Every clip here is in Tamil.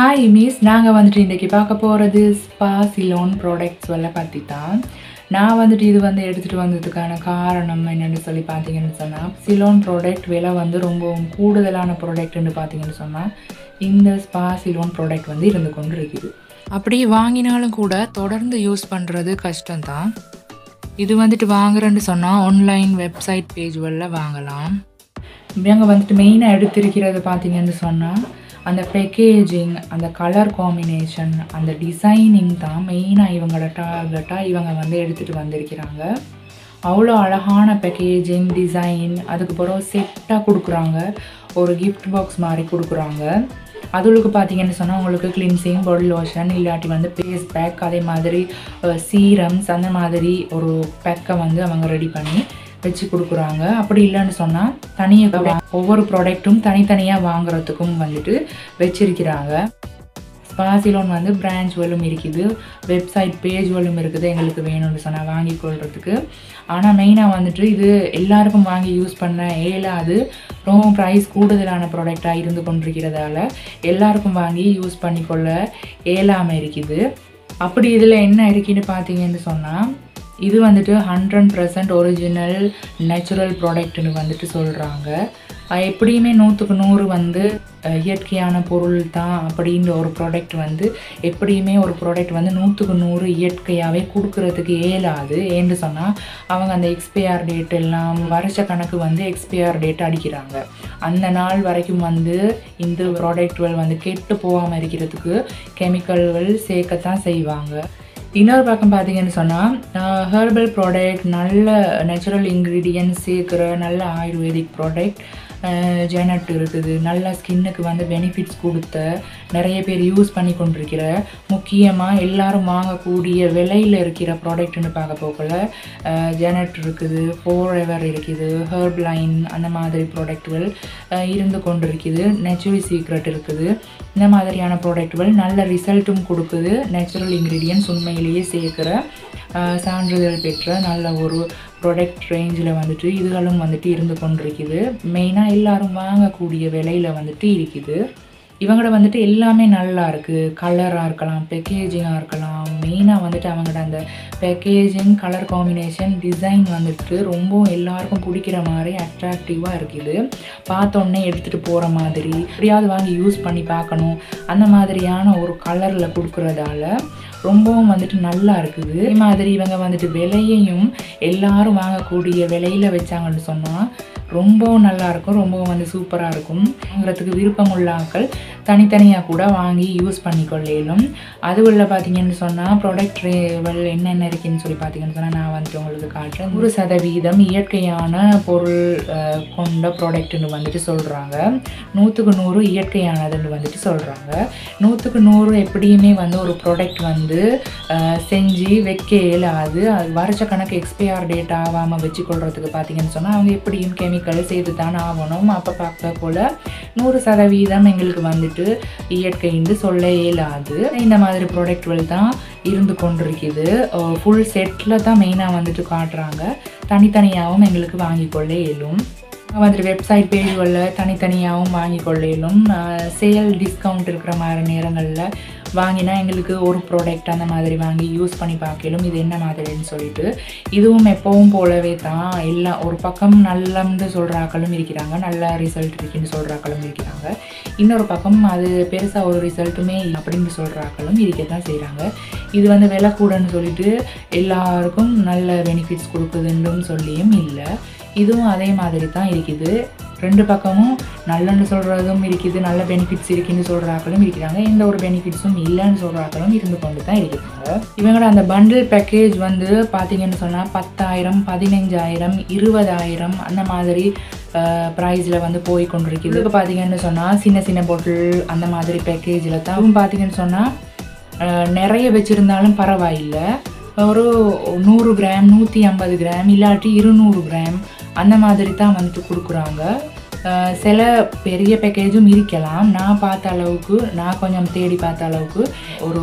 Hi Miss, நாங்க வந்துட்டு இன்னைக்கு பார்க்க போறது spa Ceylon products Vella Patita. நான் வந்துட்டு இது வந்து எடுத்துட்டு வந்ததுக்கான காரணம் என்னன்னு சொல்லி பாத்தீங்கன்னு சொன்னா சிலோன் ப்ராடக்ட் விலை வந்து ரொம்ப கூடுதலான ப்ராடக்ட்னு பாத்தீங்கன்னு சொன்னா இந்த ஸ்பா சிலோன் ப்ராடக்ட் வந்து இருந்து கொண்டிருக்குது. அப்படி வாங்கினாலும் கூட தொடர்ந்து யூஸ் பண்றது கஷ்டம் தான். இது வந்துட்டு வாங்குறேன்னு சொன்னா ஆன்லைன் வெப்சைட் பேஜ் வல்ல வாங்கலாம். இவங்க வந்துட்டு மெயினா எடுத்துக்கிறது பாத்தீங்கன்னு சொன்னா அந்த பேக்கேஜிங், அந்த கலர் காம்பினேஷன், அந்த டிசைனிங் தான் மெயினாக இவங்களோட டார்கெட்டாக இவங்க வந்து எடுத்துகிட்டு வந்திருக்கிறாங்க. அவ்வளோ அழகான பேக்கேஜிங் டிசைன், அதுக்கப்புறம் செட்டாக கொடுக்குறாங்க, ஒரு கிஃப்ட் பாக்ஸ் மாதிரி கொடுக்குறாங்க. அதுகளுக்கு பார்த்தீங்கன்னு சொன்னால் உங்களுக்கு கிளின்சிங் பாடி லோஷன் இல்லாட்டி வந்து ஃபேஸ் பேக், அதே மாதிரி சீரம்ஸ், அந்த மாதிரி ஒரு பேக்கை வந்து அவங்க ரெடி பண்ணி வச்சு கொடுக்குறாங்க. அப்படி இல்லைன்னு சொன்னால் தனியாக ஒவ்வொரு ப்ராடக்ட்டும் தனித்தனியாக வாங்குறதுக்கும் வந்துட்டு வச்சுருக்கிறாங்க. ஸ்பா சிலோன் வந்து பிரான்ச் வலும் இருக்குது, வெப்சைட் பேஜ் வலும் இருக்குது எங்களுக்கு வேணும்னு சொன்னால் வாங்கி கொள்றதுக்கு. ஆனால் மெயினாக வந்துட்டு இது எல்லாருக்கும் வாங்கி யூஸ் பண்ண இயலாது, ரொம்ப ப்ரைஸ் கூடுதலான ப்ராடக்டாக இருந்து கொண்டிருக்கிறதால எல்லாருக்கும் வாங்கி யூஸ் பண்ணிக்கொள்ள இயலாமல் இருக்குது. அப்படி இதில் என்ன இருக்குன்னு பார்த்தீங்கன்னு சொன்னால் இது வந்துட்டு 100% ஒரிஜினல் நேச்சுரல் ப்ராடக்ட்னு வந்துட்டு சொல்கிறாங்க. எப்படியுமே 100% வந்து இயற்கையான பொருள் தான் அப்படின்ற ஒரு ப்ராடக்ட் வந்து எப்படியுமே ஒரு ப்ராடக்ட் வந்து 100% இயற்கையாகவே கொடுக்கறதுக்கு இயலாது. ஏன்னு சொன்னால் அவங்க அந்த எக்ஸ்பயர் டேட் எல்லாம் வருஷ கணக்கு வந்து எக்ஸ்பயர் டேட் அடிக்கிறாங்க. அந்த நாள் வரைக்கும் வந்து இந்த ப்ராடக்ட்கள் வந்து கெட்டு போகாமல் இருக்கிறதுக்கு கெமிக்கல்கள் சேர்க்கத்தான் செய்வாங்க. இன்னொரு பக்கம் பார்த்தீங்கன்னு சொன்னால் ஹெர்பல் ப்ராடக்ட், நல்ல நேச்சுரல் இன்க்ரீடியன்ட்ஸ் சேர்க்குற நல்ல ஆயுர்வேதிக் ப்ராடக்ட் ஜெனட் இருக்குது. நல்ல ஸ்கின்னுக்கு வந்து பெனிஃபிட்ஸ் கொடுத்த நிறைய பேர் யூஸ் பண்ணி கொண்டிருக்கிற, முக்கியமாக எல்லோரும் வாங்கக்கூடிய விலையில் இருக்கிற ப்ராடக்ட்னு பார்க்க போகல ஜெனட் இருக்குது, ஃபோரெவர் இருக்குது, ஹெர்ப் லைன், அந்த மாதிரி ப்ராடக்ட்கள் இருந்து கொண்டிருக்குது, நேச்சுரல் சீக்ரெட் இருக்குது. இந்த மாதிரியான ப்ராடக்ட்கள் நல்ல ரிசல்ட்டும் கொடுக்குது, நேச்சுரல் இன்க்ரீடியன்ட்ஸ் உண்மையிலேயே சேர்க்குற சான்றிதழ் பெற்ற நல்ல ஒரு ப்ராடக்ட் ரேஞ்சில் வந்துட்டு இதுகளும் வந்துட்டு இருந்து கொண்டிருக்குது. மெயினாக எல்லோரும் வாங்கக்கூடிய விலையில் வந்துட்டு இருக்குது. இவங்களோட வந்துட்டு எல்லாமே நல்லா இருக்குது, கலராக இருக்கலாம், பேக்கேஜிங்காக இருக்கலாம். மெயினாக வந்துட்டு அவங்களோட அந்த பேக்கேஜிங், கலர் காம்பினேஷன், டிசைன் வந்துட்டு ரொம்ப எல்லாருக்கும் பிடிக்கிற மாதிரி அட்ராக்டிவாக இருக்குது. பார்த்தோன்னே எடுத்துகிட்டு போகிற மாதிரி, எப்படியாவது வாங்கி யூஸ் பண்ணி பார்க்கணும் அந்த மாதிரியான ஒரு கலரில் கொடுக்குறதால ரொம்பவும் வந்துட்டு நல்லா இருக்குது. அதே மாதிரி இவங்க வந்துட்டு விலையையும் எல்லாரும் வாங்கக்கூடிய விலையில் வச்சாங்கன்னு சொன்னால் ரொம்பவும் நல்லாயிருக்கும், ரொம்பவும் வந்து சூப்பராக இருக்கும். வாங்குறதுக்கு விருப்பம் உள்ள ஆக்கள் தனித்தனியாக கூட வாங்கி யூஸ் பண்ணிக்கொள்ளும். அதுக்குள்ளே பார்த்தீங்கன்னு சொன்னால் ப்ராடக்ட் என்னென்ன இருக்குதுன்னு சொல்லி பார்த்தீங்கன்னு சொன்னால் நான் வந்துட்டு உங்களுக்கு காட்டுறேன். 100% இயற்கையான பொருள் கொண்ட ப்ராடக்ட்னு வந்துட்டு சொல்கிறாங்க, 100% இயற்கையானதுன்னு வந்துட்டு சொல்கிறாங்க. 100% எப்படியுமே வந்து ஒரு ப்ராடக்ட் வந்து செஞ்சு வைக்க இயலாது, அது வருஷ கணக்கு எக்ஸ்பயர் டேட் ஆகாமல் வச்சுக்கொள்கிறதுக்கு பார்த்தீங்கன்னு சொன்னால் அவங்க எப்படியும் கெமிக்கல் சேர்த்து தான் ஆகணும். அப்போ பார்க்க போல் 100% எங்களுக்கு வந்துட்டு இயற்கைன்னு சொல்ல இயலாது. இந்த மாதிரி ப்ராடக்ட்கள் தான் இருந்து கொண்டிருக்குது. ஃபுல் செட்டில் தான் மெயினாக வந்துட்டு காட்டுறாங்க, தனித்தனியாகவும் எங்களுக்கு வாங்கிக்கொள்ள இயலும். வந்துட்டு வெப்சைட் பேஜ்களில் தனித்தனியாகவும் வாங்கிக்கொள்ள இயலும். சேல் டிஸ்கவுண்ட் இருக்கிற மாதிரி நேரங்களில் வாங்கினா எங்களுக்கு ஒரு ப்ராடக்ட் அந்த மாதிரி வாங்கி யூஸ் பண்ணி பார்க்கலும் இது என்ன மாதிரின்னு சொல்லிட்டு இதுவும் எப்பவும் போலவே தான். எல்லா ஒரு பக்கம் நல்லம்னு சொல்கிறாக்களும் இருக்கிறாங்க, நல்ல ரிசல்ட் இருக்குன்னு சொல்கிறாக்களும் இருக்கிறாங்க, இன்னொரு பக்கம் அது பெருசாக ஒரு ரிசல்ட்டுமே அப்படின்னு சொல்கிறாக்களும் இருக்க தான் செய்கிறாங்க. இது வந்து விலை கூடன்னு சொல்லிட்டு எல்லாருக்கும் நல்ல பெனிஃபிட்ஸ் கொடுக்குதுன்னு சொல்லியும் இல்லை, இதுவும் அதே மாதிரி தான் இருக்குது. ரெண்டு பக்கமும் நல்லன்னு சொல்கிறதும் இருக்குது, நல்ல பெனிஃபிட்ஸ் இருக்குன்னு சொல்கிறாக்களும் இருக்கிறாங்க, எந்த ஒரு பெனிஃபிட்ஸும் இல்லைன்னு சொல்கிறாக்களும் இருந்து கொண்டு தான் இருக்கிறாங்க. இவங்களோட அந்த பண்டில் பேக்கேஜ் வந்து பார்த்தீங்கன்னு சொன்னால் 10,000, 15,000, 20,000 அந்த மாதிரி ப்ரைஸில் வந்து போய் கொண்டிருக்குது. இப்போ பார்த்தீங்கன்னு சொன்னால் சின்ன சின்ன பாட்டில் அந்த மாதிரி பேக்கேஜில் தான் பார்த்தீங்கன்னு சொன்னால் நிறைய வச்சுருந்தாலும் பரவாயில்லை, ஒரு 100 கிராம், 150 கிராம், இல்லாட்டி 200 கிராம் அந்த மாதிரி தான் வந்துட்டு கொடுக்குறாங்க. சில பெரிய பேக்கேஜும் இருக்கலாம். நான் பார்த்த அளவுக்கு, நான் கொஞ்சம் தேடி பார்த்த அளவுக்கு ஒரு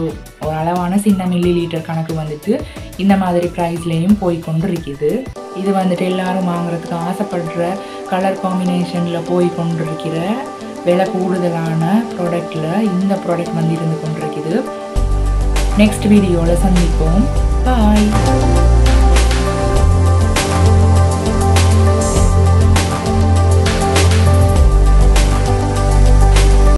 அளவான சின்ன மில்லிலீட்டர் கணக்கு வந்துட்டு இந்த மாதிரி ப்ரைஸ்லேயும் போய் கொண்டு இருக்குது. இது வந்துட்டு எல்லோரும் வாங்குறதுக்கு ஆசைப்படுற கலர் காம்பினேஷனில் போய் கொண்டு இருக்கிற Vella Patita product in the product. Next video, bye.